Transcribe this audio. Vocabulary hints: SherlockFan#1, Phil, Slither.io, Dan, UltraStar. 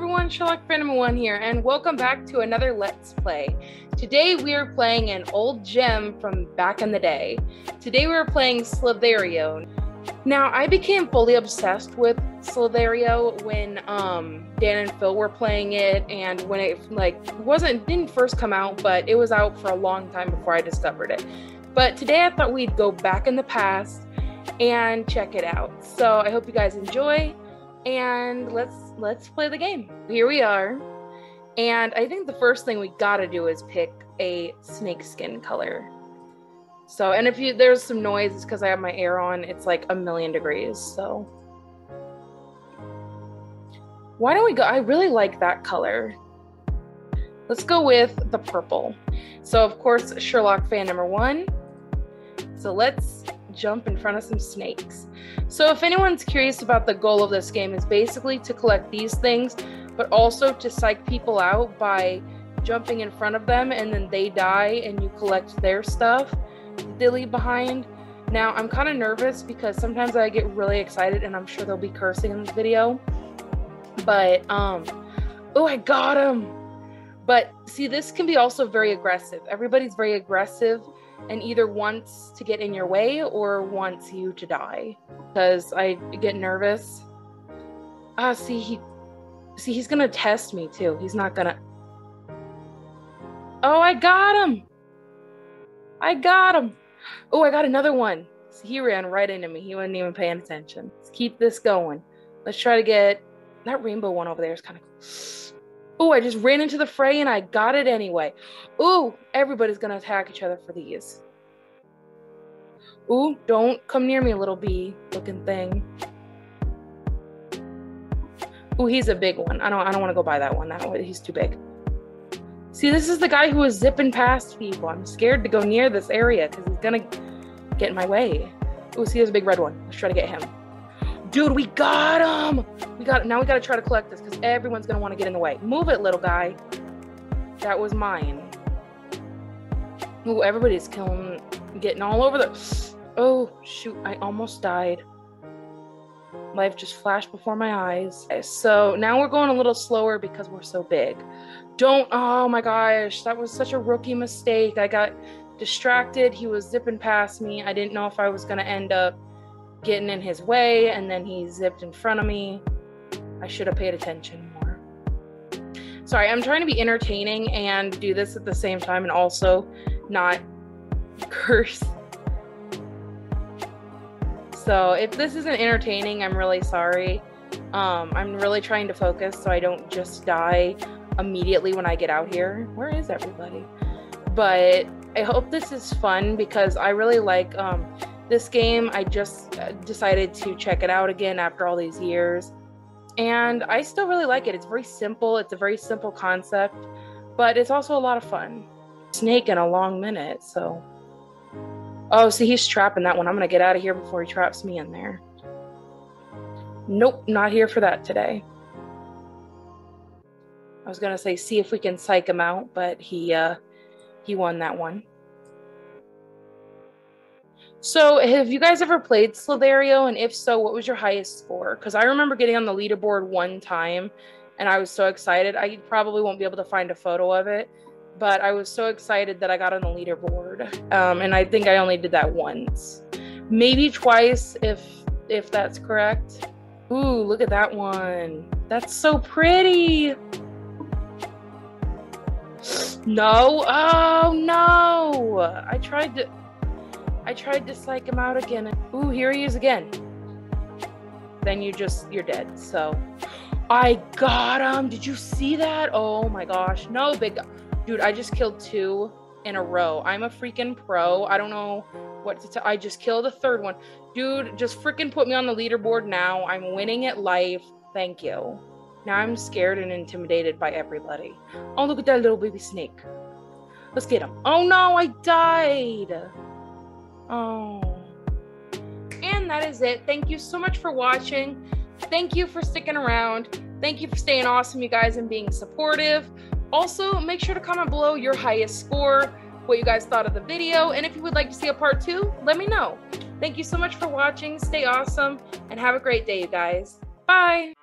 everyone, SherlockFan#1 here, and welcome back to another Let's Play. Today we are playing an old gem from back in the day. Today we are playing Slither.io. Now, I became fully obsessed with Slither.io when Dan and Phil were playing it, and when it didn't first come out, but it was out for a long time before I discovered it. But today I thought we'd go back in the past and check it out. So I hope you guys enjoy. And let's play the game. Here we are, and I think the first thing we gotta do is pick a snakeskin color. So, and if you there's some noise, it's because I have my air on. It's like a million degrees. So why don't we go? I really like that color. Let's go with the purple. So of course, SherlockFan#1. So let's jump in front of some snakes. So if anyone's curious about the goal of this game, is basically to collect these things, but also to psych people out by jumping in front of them, and then they die and you collect their stuff they leave behind. Now I'm kind of nervous because sometimes I get really excited, and I'm sure they'll be cursing in this video, but oh, I got him. But see, this can be also very aggressive. Everybody's very aggressive and either wants to get in your way or wants you to die, because I get nervous. Ah, he's gonna test me too. He's not gonna. Oh, I got him. I got him. Oh, I got another one. See, he ran right into me. He wasn't even paying attention. Let's keep this going. Let's try to get that rainbow one over there. Is kind of cool. Oh, I just ran into the fray and I got it anyway. Ooh, everybody's gonna attack each other for these. Ooh, don't come near me, little bee looking thing. Ooh, he's a big one. I don't wanna go buy that one. He's too big. See, this is the guy who was zipping past people. I'm scared to go near this area because he's gonna get in my way. Ooh, see, there's a big red one. Let's try to get him. Dude, we got him! Now we gotta try to collect this because everyone's gonna wanna get in the way. Move it, little guy. That was mine. Ooh, everybody's killing, getting all over the... Oh, shoot, I almost died. Life just flashed before my eyes. Okay, so now we're going a little slower because we're so big. Don't, oh my gosh, that was such a rookie mistake. I got distracted, he was zipping past me. I didn't know if I was gonna end up getting in his way, and then he zipped in front of me. I should have paid attention more. Sorry, I'm trying to be entertaining and do this at the same time and also not curse. So if this isn't entertaining, I'm really sorry. I'm really trying to focus so I don't just die immediately when I get out here. Where is everybody? But I hope this is fun because I really like this game. I just decided to check it out again after all these years, and I still really like it. It's very simple. It's a very simple concept, but it's also a lot of fun. Snake in a long minute, so. Oh, see, he's trapping that one. I'm gonna get out of here before he traps me in there. Nope, not here for that today. I was gonna say, see if we can psych him out, but he won that one. So have you guys ever played Slither.io, and if so, what was your highest score? Because I remember getting on the leaderboard one time and I was so excited. I probably won't be able to find a photo of it, but I was so excited that I got on the leaderboard. And I think I only did that once, maybe twice if that's correct. Ooh, look at that one. That's so pretty. No, oh no. I tried to psych him out again. Ooh, here he is again. Then you're dead, so. I got him, did you see that? Oh my gosh, no big, dude, I just killed two in a row. I'm a freaking pro. I don't know what to tell, I just killed a third one. Dude, just freaking put me on the leaderboard now. I'm winning at life, thank you. Now I'm scared and intimidated by everybody. Oh, look at that little baby snake. Let's get him. Oh no, I died. Oh, and that is it. Thank you so much for watching. Thank you for sticking around. Thank you for staying awesome, you guys, and being supportive. Also, make sure to comment below your highest score, what you guys thought of the video, and if you would like to see a part 2, let me know. Thank you so much for watching. Stay awesome and have a great day, you guys. Bye.